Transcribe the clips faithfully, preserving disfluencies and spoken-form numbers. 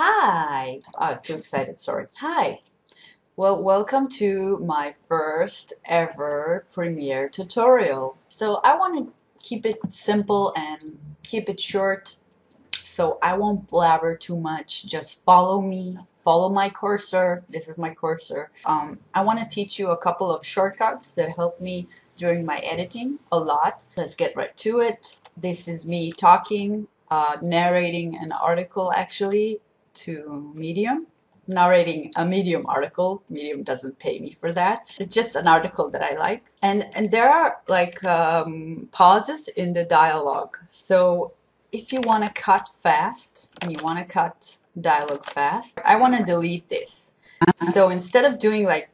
Hi! Oh, too excited, sorry. Hi! Well, welcome to my first ever Premiere tutorial. So I want to keep it simple and keep it short, so I won't blabber too much. Just follow me, follow my cursor. This is my cursor. Um, I want to teach you a couple of shortcuts that help me during my editing a lot. Let's get right to it. This is me talking, uh, narrating an article actually to Medium. Narrating a Medium article. Medium doesn't pay me for that. It's just an article that I like. And, and there are like um, pauses in the dialogue. So if you want to cut fast and you want to cut dialogue fast, I want to delete this. So instead of doing like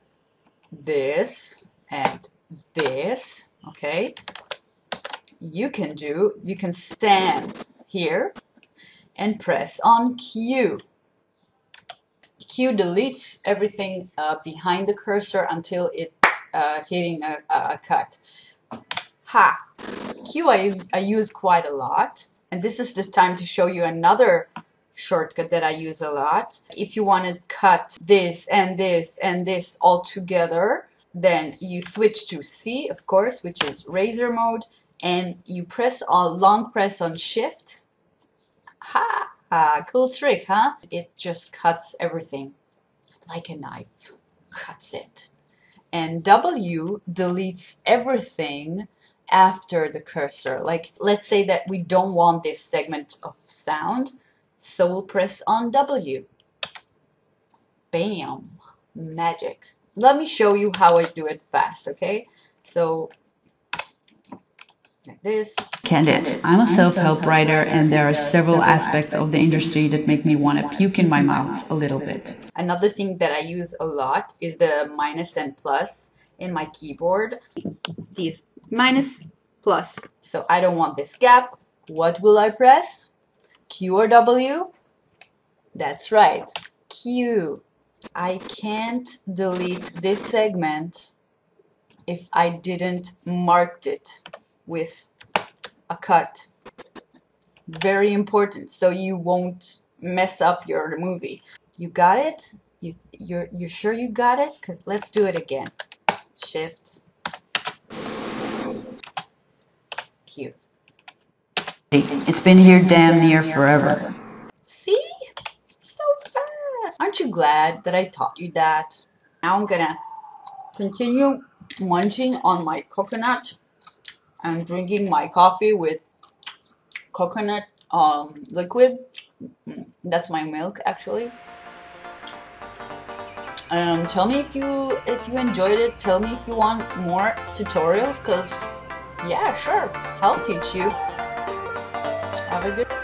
this and this, okay, you can do, you can stand here and press on Q. Q deletes everything uh, behind the cursor until it's uh, hitting a, a cut. Ha! Q I, I use quite a lot, and this is the time to show you another shortcut that I use a lot. If you want to cut this and this and this all together, then you switch to C, of course, which is razor mode, and you press a long press on Shift. Ha! Ah, cool trick, huh? It just cuts everything like a knife. Cuts it. And W deletes everything after the cursor. Like, let's say that we don't want this segment of sound, so we'll press on W. Bam! Magic. Let me show you how I do it fast, okay? So, like this. Candid. I'm a self-help writer, and there are several aspects of the industry that make me want to puke in my mouth a little bit. Another thing that I use a lot is the minus and plus in my keyboard. These minus, plus. So I don't want this gap. What will I press? Q or W? That's right, Q. I can't delete this segment if I didn't mark it with a cut. Very important, so you won't mess up your movie. You got it? You, you're, you're sure you got it? 'Cause let's do it again. Shift. Q. It's been here damn near forever. See? So fast! Aren't you glad that I taught you that? Now I'm gonna continue munching on my coconut. I'm drinking my coffee with coconut um, liquid. That's my milk, actually. Um, tell me if you if you enjoyed it. Tell me if you want more tutorials, 'cause yeah, sure, I'll teach you. Have a good day.